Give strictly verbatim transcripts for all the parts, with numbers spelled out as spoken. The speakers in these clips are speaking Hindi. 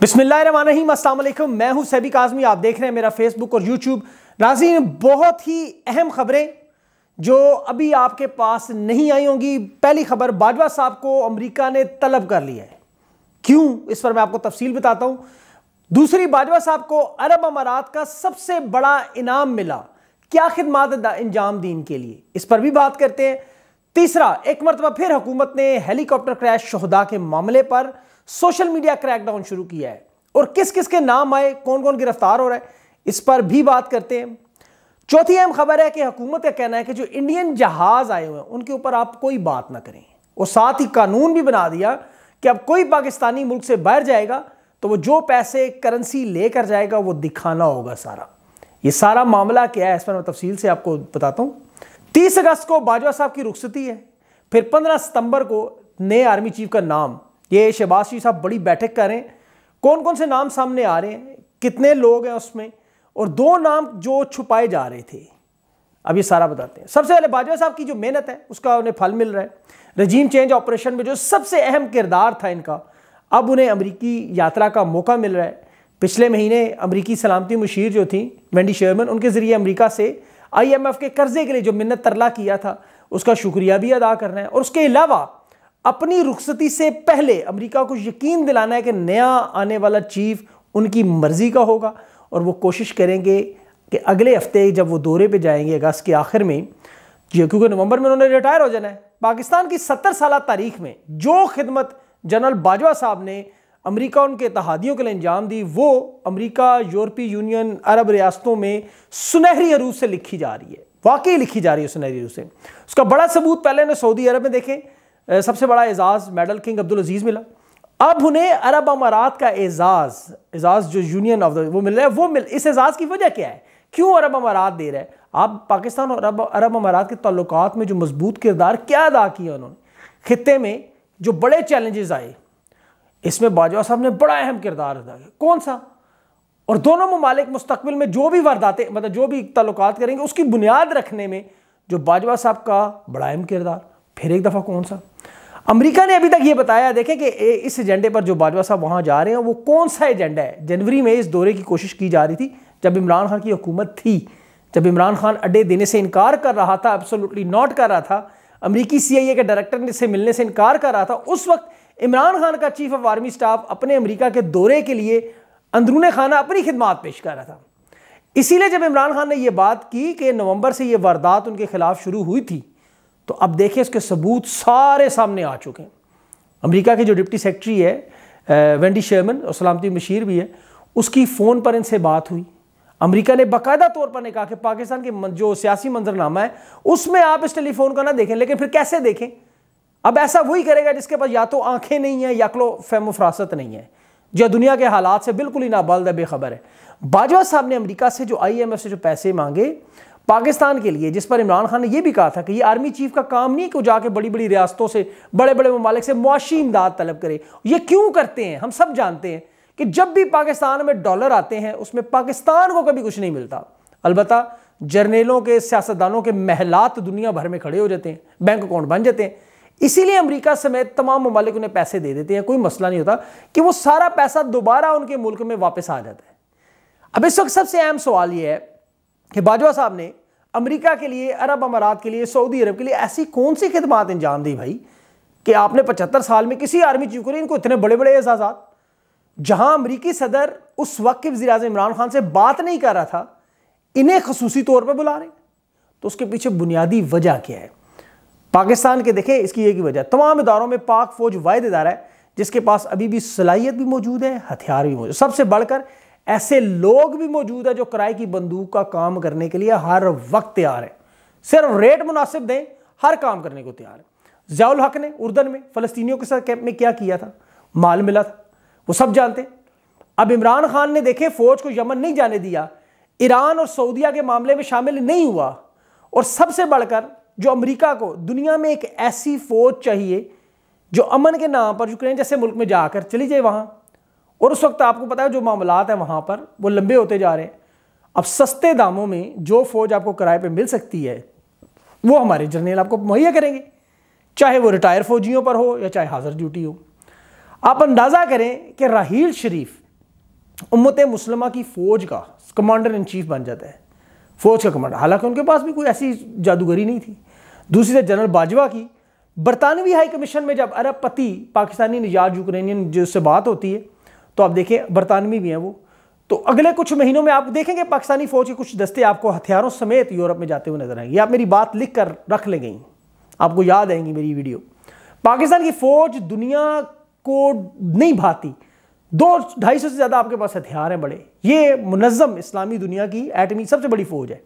बिस्मिल्लाहिर्रहमानिर्रहीम, अस्सलाम वालेकुम। मैं हूं सैबी काज़मी, आप देख रहे हैं मेरा फेसबुक और यूट्यूब। नाज़रीन, बहुत ही अहम खबरें जो अभी आपके पास नहीं आई होंगी। पहली खबर, बाजवा साहब को अमेरिका ने तलब कर लिया है, क्यों इस पर मैं आपको तफसील बताता हूं। दूसरी, बाजवा साहब को अरब अमारात का सबसे बड़ा इनाम मिला, क्या खिदमात अंजाम दीन के लिए, इस पर भी बात करते हैं। तीसरा, एक मरतबा फिर हुकूमत ने हेलीकॉप्टर क्रैश शहदा के मामले पर सोशल मीडिया क्रैकडाउन शुरू किया है और किस किस के नाम आए, कौन कौन गिरफ्तार हो रहा है, इस पर भी बात करते हैं। चौथी अहम खबर है कि हुकूमत का कहना है कि जो इंडियन जहाज आए हुए हैं उनके ऊपर आप कोई बात ना करें, और साथ ही कानून भी बना दिया कि अब कोई पाकिस्तानी मुल्क से बाहर जाएगा तो वो जो पैसे करेंसी लेकर जाएगा वो दिखाना होगा। सारा ये सारा मामला क्या है, इस पर मैं तफसील से आपको बताता हूँ। तीस अगस्त को बाजवा साहब की रुखसती है, फिर पंद्रह सितंबर को नए आर्मी चीफ का नाम। ये शहबाज शरीफ साहब बड़ी बैठक कर रहे हैं, कौन कौन से नाम सामने आ रहे हैं, कितने लोग हैं उसमें, और दो नाम जो छुपाए जा रहे थे, अब ये सारा बताते हैं। सबसे पहले बाजवा साहब की जो मेहनत है उसका उन्हें फल मिल रहा है। रजीम चेंज ऑपरेशन में जो सबसे अहम किरदार था इनका, अब उन्हें अमरीकी यात्रा का मौका मिल रहा है। पिछले महीने अमरीकी सलामती मुशीर जो थी वेंडी शर्मन, उनके ज़रिए अमरीका से आई एम एफ के कर्जे के लिए जो मिन्नत तरला किया था उसका शुक्रिया भी अदा करना है, और उसके अलावा अपनी रुखसती से पहले अमेरिका को यकीन दिलाना है कि नया आने वाला चीफ उनकी मर्जी का होगा, और वो कोशिश करेंगे कि अगले हफ्ते जब वो दौरे पे जाएंगे अगस्त के आखिर में, क्योंकि नवंबर में उन्होंने रिटायर हो जाना है, पाकिस्तान की सत्तर साल तारीख में जो खिदमत जनरल बाजवा साहब ने अमेरिका उनके इत्तहादियों के लिए अंजाम दी वो अमेरिका, यूरोपीय यूनियन, अरब रियासतों में सुनहरी अरूज से लिखी जा रही है, वाकई लिखी जा रही है सुनहरी अरूज से। उसका बड़ा सबूत पहले उन्हें सऊदी अरब में देखें, सबसे बड़ा एजाज़ मेडल किंग अब्दुल अजीज़ मिला, अब उन्हें अरब अमारात का एजाज़ एजाज़ जो यूनियन ऑफ द वो मिल रहा है, वो मिल इस एजाज़ की वजह क्या है, क्यों अरब अमारात दे रहा है। आप पाकिस्तान और अरब अरब अमारात के ताल्लुकात में जो मजबूत किरदार क्या अदा किया उन्होंने, खित्ते में जो बड़े चैलेंजेस आए इसमें बाजवा साहब ने बड़ा अहम किरदार अदा किया, कौन सा, और दोनों ममालिक मुस्तकबिल में जो भी वारदातें मतलब जो भी ताल्लुकात करेंगे उसकी बुनियाद रखने में जो बाजवा साहब का बड़ा अहम किरदार। फिर एक दफ़ा कौन सा, अमेरिका ने अभी तक ये बताया, देखें कि इस एजेंडे पर जो बाजवा साहब वहाँ जा रहे हैं वो कौन सा एजेंडा है। जनवरी में इस दौरे की कोशिश की जा रही थी जब इमरान खान की हुकूमत थी, जब इमरान खान अड्डे देने से इनकार कर रहा था, एब्सोल्युटली नॉट कर रहा था, अमेरिकी सीआईए के डायरेक्टर से मिलने से इनकार कर रहा था, उस वक्त इमरान खान का चीफ ऑफ आर्मी स्टाफ अपने अमेरिका के दौरे के लिए अंदरून खाना अपनी खिदमात पेश कर रहा था। इसीलिए जब इमरान खान ने यह बात की कि नवंबर से ये वारदात उनके खिलाफ शुरू हुई थी, तो अब देखिए उसके सबूत सारे सामने आ चुके हैं। अमेरिका के जो डिप्टी सेक्रेटरी है वेंडी शर्मन और सलामती मशीर भी है, उसकी फ़ोन पर इनसे बात हुई। अमेरिका ने बाकायदा तौर पर ने कहा कि पाकिस्तान के जो सियासी मंजरनामा है उसमें आप इस टेलीफोन को ना देखें, लेकिन फिर कैसे देखें, अब ऐसा वही करेगा जिसके पास या तो आँखें नहीं है या अक्लो फहम फरासत नहीं है, जो दुनिया के हालात से बिल्कुल ही नाबालदा बेखबर है। बाजवा साहब ने अमेरिका से जो आई एम एफ से जो पैसे मांगे पाकिस्तान के लिए, जिस पर इमरान खान ने यह भी कहा था कि ये आर्मी चीफ का काम नहीं कि जाके बड़ी बड़ी रियासतों से, बड़े बड़े ममालिक से मुआशी इमदाद तलब करे, ये क्यों करते हैं हम सब जानते हैं कि जब भी पाकिस्तान में डॉलर आते हैं उसमें पाकिस्तान को कभी कुछ नहीं मिलता, अलबत्ता जर्नेलों के, सियासतदानों के महलात दुनिया भर में खड़े हो जाते हैं, बैंक अकाउंट बन जाते हैं, इसीलिए अमरीका समेत तमाम ममालिक उन्हें पैसे दे देते हैं, कोई मसला नहीं होता कि वो सारा पैसा दोबारा उनके मुल्क में वापस आ जाता है। अब इस वक्त सबसे अहम सवाल यह है कि बाजवा साहब ने अमेरिका के लिए, अरब अमारात के लिए, सऊदी अरब के लिए ऐसी कौन सी खिदमत अंजाम दी भाई कि आपने पचहत्तर साल में किसी आर्मी चीफ को नहीं, इनको इतने बड़े बड़े एजाजात, जहां अमरीकी सदर उस वक्त के वज़ीर आज़म इमरान खान से बात नहीं कर रहा था, इन्हें खसूसी तौर पर बुला रहे, तो उसके पीछे बुनियादी वजह क्या है। पाकिस्तान के देखें इसकी एक ही वजह, तमाम इदारों में पाक फौज वाहिद इदारा है जिसके पास अभी भी सलाहियत भी मौजूद है, हथियार भी मौजूद, सबसे बढ़कर ऐसे लोग भी मौजूद है जो किराए की बंदूक का काम करने के लिए हर वक्त तैयार है, सिर्फ रेट मुनासिब दें, हर काम करने को तैयार है। ज़ियाउल हक ने उर्दन में फ़लस्तीनियों के साथ कैंप में क्या किया था, माल मिला था, वो सब जानते। अब इमरान खान ने देखे फ़ौज को यमन नहीं जाने दिया, ईरान और सऊदिया के मामले में शामिल नहीं हुआ, और सबसे बढ़कर जो अमरीका को दुनिया में एक ऐसी फ़ौज चाहिए जो अमन के नाम पर यूक्रेन जैसे मुल्क में जाकर चली जाए वहाँ, और उस वक्त आपको पता है जो मामलात हैं वहाँ पर वो लंबे होते जा रहे हैं। अब सस्ते दामों में जो फ़ौज आपको किराए पे मिल सकती है वो हमारे जर्नल आपको मुहैया करेंगे, चाहे वो रिटायर फ़ौजियों पर हो या चाहे हाज़िर ड्यूटी हो। आप अंदाज़ा करें कि राहील शरीफ उम्मत मुसलमा की फ़ौज का कमांडर इन चीफ बन जाता है, फ़ौज का कमांडर, हालांकि उनके पास भी कोई ऐसी जादूगरी नहीं थी। दूसरी तरफ जनरल बाजवा की बरतानवी हाई कमीशन में जब अरबपति पाकिस्तानी निजात यूक्रेनियन जिससे बात होती है, तो आप देखें बरतानवी भी हैं वो, तो अगले कुछ महीनों में आप देखेंगे पाकिस्तानी फ़ौज के कुछ दस्ते आपको हथियारों समेत यूरोप में जाते हुए नजर आएंगे। आप मेरी बात लिख कर रख लेंगे, आपको याद आएंगी मेरी वीडियो। पाकिस्तान की फ़ौज दुनिया को नहीं भाती, दो ढाई सौ से ज़्यादा आपके पास हथियार हैं बड़े, ये मुनज़्ज़म इस्लामी दुनिया की एटमी सबसे बड़ी फ़ौज है।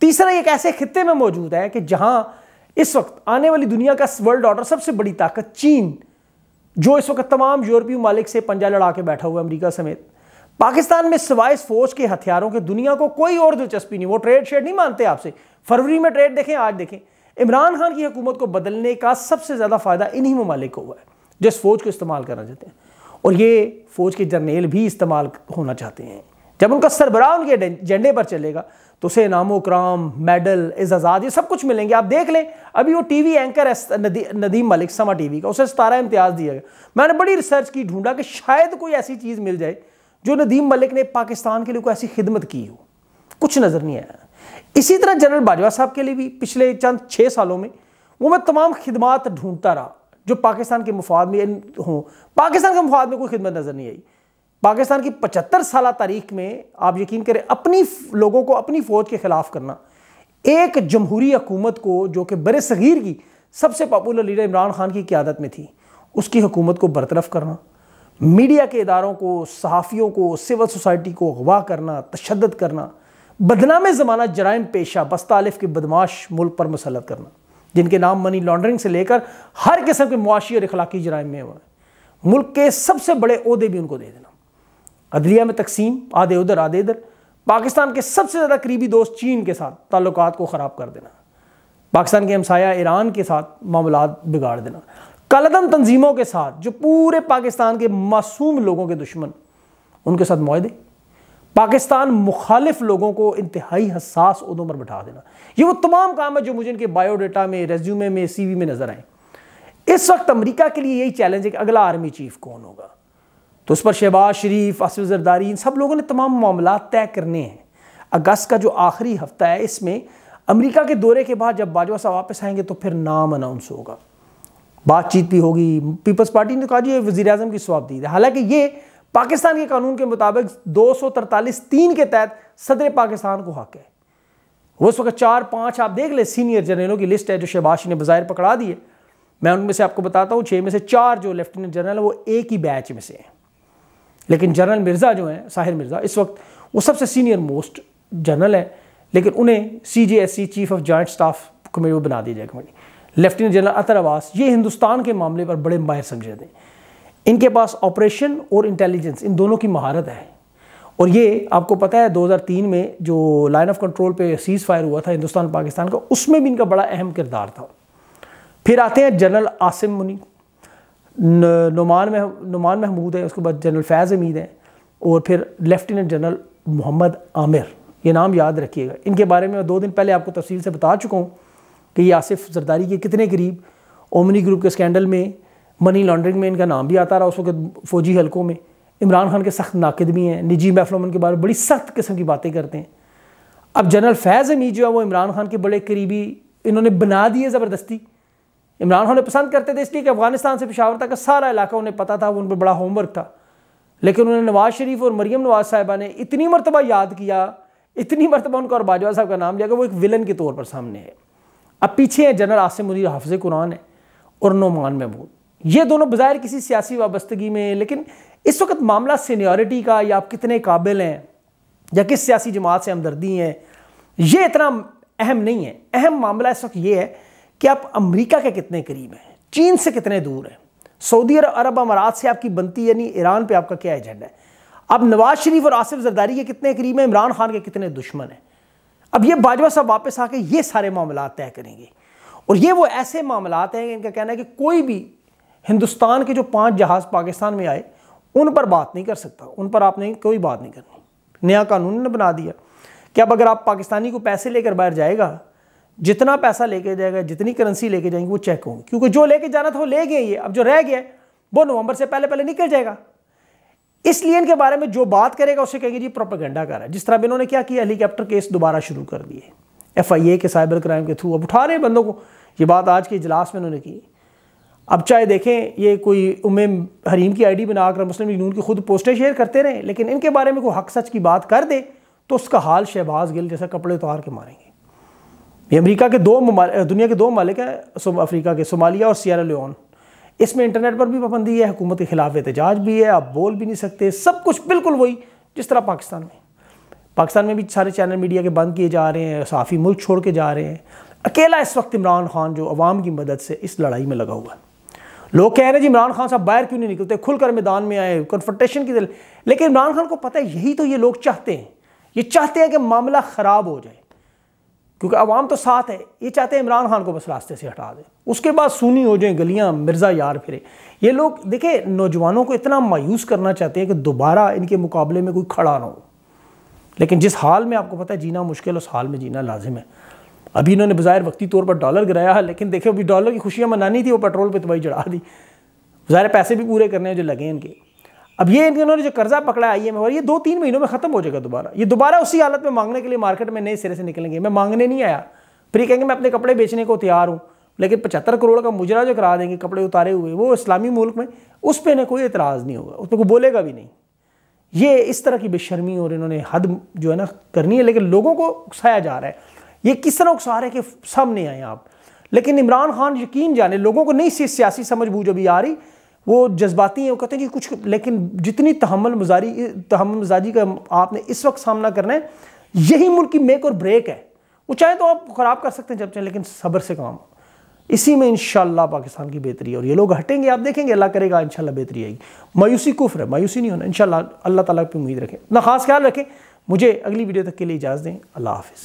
तीसरा, एक ऐसे खित्ते में मौजूद है कि जहाँ इस वक्त आने वाली दुनिया का वर्ल्ड ऑर्डर सबसे बड़ी ताकत चीन, जो इस वक्त तमाम यूरोपीय ममालिक से पंजा लड़ा के बैठा हुआ है अमरीका समेत। पाकिस्तान में सिवाय फ़ौज के हथियारों के दुनिया को कोई और दिलचस्पी नहीं, वो ट्रेड शेड नहीं मानते आपसे। फरवरी में ट्रेड देखें, आज देखें, इमरान खान की हुकूमत को बदलने का सबसे ज़्यादा फ़ायदा इन्हीं ममालिक को हुआ है जिस फ़ौज को इस्तेमाल करना चाहते हैं, और ये फ़ौज के जर्नेल भी इस्तेमाल होना चाहते हैं। जब उनका सरबराह उनके एजेंडे पर चलेगा तो उसे इनामो कराम, मेडल, एजाज़ात, ये सब कुछ मिलेंगे। आप देख लें, अभी वो टीवी एंकर है नदी, नदीम मलिक समा टीवी का, उसे सतारा इम्तियाज़ दिया गया। मैंने बड़ी रिसर्च की, ढूंढा कि शायद कोई ऐसी चीज़ मिल जाए जो नदीम मलिक ने पाकिस्तान के लिए कोई ऐसी खिदमत की हो, कुछ नज़र नहीं आया। इसी तरह जनरल बाजवा साहब के लिए भी पिछले चंद छः सालों में वो मैं तमाम खिदमत ढूंढता रहा जो पाकिस्तान के मुफाद में हों, पाकिस्तान के मुफाद में कोई खिदमत नज़र नहीं आई। पाकिस्तान की पचहत्तर साल तारीख में आप यकीन करें अपनी लोगों को अपनी फ़ौज के ख़िलाफ़ करना, एक जमहूरी हकूमत को जो कि बड़े सग़ीर की सबसे पॉपुलर लीडर इमरान खान की क़ियादत में थी, उसकी हुकूमत को बरतरफ करना, मीडिया के इदारों को, सहाफ़ियों को, सिविल सोसाइटी को अगवा करना, तशद्दद करना, बदनाम ज़माना जराइम पेशा बस्तालिफ के बदमाश मुल्क पर मुसलत करना जिनके नाम मनी लॉन्ड्रिंग से लेकर हर किस्म के मुआशी और अखलाकी जराइम में हुआ है। मुल्क के सबसे बड़े ओहदे भी उनको दे देना, अदलिया में तकसीम, आधे उधर आधे इधर। पाकिस्तान के सबसे ज़्यादा करीबी दोस्त चीन के साथ ताल्लुकात को ख़राब कर देना, पाकिस्तान के हमसाया ईरान के साथ मामलात बिगाड़ देना, कालेदम तंजीमों के साथ जो पूरे पाकिस्तान के मासूम लोगों के दुश्मन, उनके साथ मुआहदे, पाकिस्तान मुखालिफ लोगों को इंतहाई हसास ओहदों पर बैठा देना। ये वो तमाम काम है जो मुझे इनके बायोडाटा में, रेज्यूमे में, सीवी में नज़र आए। इस वक्त अमेरिका के लिए यही चैलेंज है कि अगला आर्मी चीफ कौन होगा, तो उस पर शहबाज शरीफ, आसिफ जरदारी, इन सब लोगों ने तमाम मामला तय करने हैं। अगस्त का जो आखिरी हफ्ता है, इसमें अमेरिका के दौरे के बाद जब बाजवा साहब वापस आएंगे तो फिर नाम अनाउंस होगा, बातचीत भी होगी। पीपल्स पार्टी ने कहा जी वज़ीर आज़म की स्वाबदीद है, हालांकि ये पाकिस्तान के कानून के मुताबिक दो सौ तरतालीस तीन के तहत सदर पाकिस्तान को हक है। वो इस वक्त चार पाँच आप देख ले सीनियर जनरलों की लिस्ट है जो शहबाज ने बज़ाहिर पकड़ा दी है। मैं उनमें से आपको बताता हूँ, छः में से चार जो लेफ्टिनेंट जनरल हैं वो एक ही बैच में से हैं, लेकिन जनरल मिर्ज़ा जो हैं, साहिर मिर्ज़ा, इस वक्त वो सबसे सीनियर मोस्ट जनरल है, लेकिन उन्हें C J S C chief of joint staff committee बना दिया जाएगा। लेफ्टिनेंट जनरल अतर अय्याज, ये हिंदुस्तान के मामले पर बड़े माहिर समझे जाते हैं, इनके पास ऑपरेशन और इंटेलिजेंस इन दोनों की महारत है। और ये आपको पता है दो हज़ार तीन में जो लाइन ऑफ कंट्रोल पे सीज़ फायर हुआ था हिंदुस्तान पाकिस्तान का, उसमें भी इनका बड़ा अहम किरदार था। फिर आते हैं जनरल आसिम मुनीर, नोमान नोमान महमूद है, उसके बाद जनरल फैज़ हमीद है, और फिर लेफ्टिनेंट जनरल मोहम्मद आमिर। ये नाम याद रखिएगा, इनके बारे में मैं दो दिन पहले आपको तफसील से बता चुका हूँ कि ये आसिफ जरदारी के कितने करीब, ओमनी ग्रुप के स्कैंडल में, मनी लॉन्ड्रिंग में इनका नाम भी आता रहा उस वक्त फ़ौजी हलकों में। इमरान खान के सख्त नाकिद भी हैं, निजी महफलों में उनके बारे में बड़ी सख्त किस्म की बातें करते हैं। अब जनरल फैज़ हमीद जो है वो इमरान खान के बड़े करीबी, इन्होंने बना दिए ज़बरदस्ती। इमरान खान ने पसंद करते थे इसलिए कि अफगानिस्तान से पेशावर तक का सारा इलाका उन्हें पता था, उन पर बड़ा होमवर्क था। लेकिन उन्होंने नवाज़ शरीफ और मरीम नवाज़ साहिबा ने इतनी मरतबा याद किया, इतनी मरतबा उनका और बाजवा साहब का नाम लिया कि वो एक विलन के तौर पर सामने है। अब पीछे हैं जनरल आसिम मुनीर, हाफिज़ कुरान है, और नोमान महमूद। ये दोनों बज़ाहिर किसी सियासी वाबस्तगी में, लेकिन इस वक्त मामला सीनियरिटी का, या आप कितने काबिल हैं, या किस सियासी जमात से हमदर्दी हैं, ये इतना अहम नहीं है। अहम मामला इस वक्त ये है कि आप अमेरिका के कितने करीब हैं, चीन से कितने दूर हैं, सऊदी अरब अमारात से आपकी बनती यानी ईरान पे आपका क्या एजेंडा है, आप नवाज़ शरीफ और आसिफ जरदारी के कितने करीब हैं, इमरान खान के कितने दुश्मन हैं। अब ये बाजवा साहब वापस आके ये सारे मामला तय करेंगे, और ये वो ऐसे मामला हैं कि इनका कहना है कि कोई भी हिंदुस्तान के जो पांच जहाज़ पाकिस्तान में आए उन पर बात नहीं कर सकता, उन पर आपने कोई बात नहीं करनी। नया कानून ने बना दिया कि अब अगर आप पाकिस्तानी को पैसे लेकर बाहर जाएगा, जितना पैसा लेके जाएगा, जितनी करेंसी लेके जाएंगे वो चेक होंगी, क्योंकि जो लेके जाना था वो ले गए, ये अब जो रह गया वो नवंबर से पहले पहले निकल जाएगा। इसलिए इनके बारे में जो बात करेगा उसे कहेंगे जी प्रोपेगेंडा कर रहा है। जिस तरह इन्होंने क्या किया, हेलीकॉप्टर केस दोबारा शुरू कर दिए एफ आई ए के साइबर क्राइम के थ्रू, अब उठा रहे बंदों को। ये बात आज के इजलास में उन्होंने की। अब चाहे देखें ये कोई उम्म हरीम की आईडी बनाकर मुस्लिम लीग नून की खुद पोस्टें शेयर करते रहे, लेकिन इनके बारे में कोई हक सच की बात कर दे तो उसका हाल शहबाज गिल जैसा कपड़े उतार के मारेंगे। ये अमेरिका के दो दुनिया के दो ममालिक हैं, अफ्रीका के सोमालिया और सियरा लियोन, इसमें इंटरनेट पर भी पाबंदी है, हुकूमत के खिलाफ एहतजाज भी है, आप बोल भी नहीं सकते, सब कुछ बिल्कुल वही जिस तरह पाकिस्तान में। पाकिस्तान में भी सारे चैनल मीडिया के बंद किए जा रहे हैं, साफ़ी मुल्क छोड़ के जा रहे हैं। अकेला इस वक्त इमरान खान जो अवाम की मदद से इस लड़ाई में लगा हुआ है। लोग कह रहे हैं जी इमरान खान साहब बाहर क्यों नहीं निकलते, खुलकर मैदान में आए, कन्फ्रंटेशन की। लेकिन इमरान खान को पता है यही तो ये लोग चाहते हैं, ये चाहते हैं कि मामला ख़राब हो जाए, क्योंकि अवाम तो साथ है। ये चाहते हैं इमरान खान को बस रास्ते से हटा दें, उसके बाद सूनी हो जाए गलियां, मिर्ज़ा यार फिरे। ये लोग देखें नौजवानों को इतना मायूस करना चाहते हैं कि दोबारा इनके मुकाबले में कोई खड़ा ना हो। लेकिन जिस हाल में आपको पता है जीना मुश्किल, उस हाल में जीना लाजिम है। अभी इन्होंने बज़ाहिर वक्ती तौर पर डॉलर गिराया, लेकिन देखे अभी डॉलर की खुशियाँ मनानी थी, वो पेट्रोल पर तबाही चढ़ा दी। ज़ाहिर पैसे भी पूरे करने हैं जो लगे इनके। अब ये इन्होंने जो कर्जा पकड़ा आई एम एफ, और ये दो तीन महीनों में ख़त्म हो जाएगा दोबारा। ये दोबारा उसी हालत में मांगने के लिए मार्केट में नए सिरे से निकलेंगे। मैं मांगने नहीं आया, फिर ये कहेंगे मैं अपने कपड़े बेचने को तैयार हूँ, लेकिन पचहत्तर करोड़ का मुजरा जो करा देंगे कपड़े उतारे हुए वो इस्लामी मुल्क में, उस पर इन्हें कोई एतराज़ नहीं होगा, उस पर कोई बोलेगा भी नहीं। ये इस तरह की बेशर्मी और इन्होंने हद जो है ना करनी है, लेकिन लोगों को उकसाया जा रहा है। ये किस तरह उकसा रहे कि सामने आए आप। लेकिन इमरान खान यकीन जाने लोगों को नहीं सियासी समझ बूझ अभी आ रही, वो जज्बाती हैं, वो कहते हैं कि कुछ। लेकिन जितनी तहम्मुल मजारी तहम्मुल मजाजी का आपने इस वक्त सामना करना है, यही मुल्क की मेक और ब्रेक है। वो चाहे तो आप ख़राब कर सकते हैं जब चाहे, लेकिन सब्र से काम। इसी में इंशाल्लाह पाकिस्तान की बेहतरी है, और ये लोग हटेंगे, आप देखेंगे, अल्लाह करेगा इंशाल्लाह बेहतरी आएगी। मायूसी कुफ्र है, मायूसी नहीं होना इंशाल्लाह। अल्लाह ताला पे उम्मीद रखें, अपना खास ख्याल रखें। मुझे अगली वीडियो तक के लिए इजाज़त दें। अल्लाह हाफिज़।